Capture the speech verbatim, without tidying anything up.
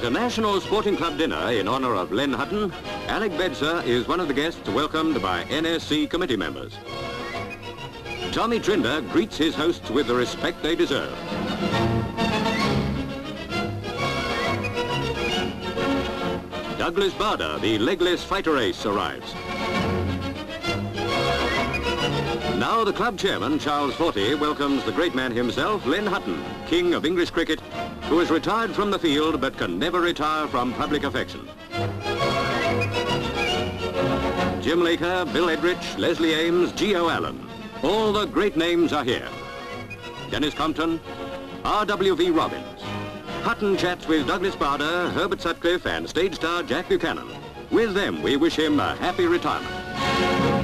At a national sporting club dinner in honor of Len Hutton, Alec Bedser is one of the guests welcomed by N S C committee members. Tommy Trinder greets his hosts with the respect they deserve. Douglas Bader, the legless fighter ace, arrives. Now the club chairman, Charles Forte, welcomes the great man himself, Len Hutton, king of English cricket, who is retired from the field but can never retire from public affection. Jim Laker, Bill Edrich, Leslie Ames, G O Allen. All the great names are here. Dennis Compton, R W V Robbins. Hutton chats with Douglas Bader, Herbert Sutcliffe and stage star Jack Buchanan. With them, we wish him a happy retirement.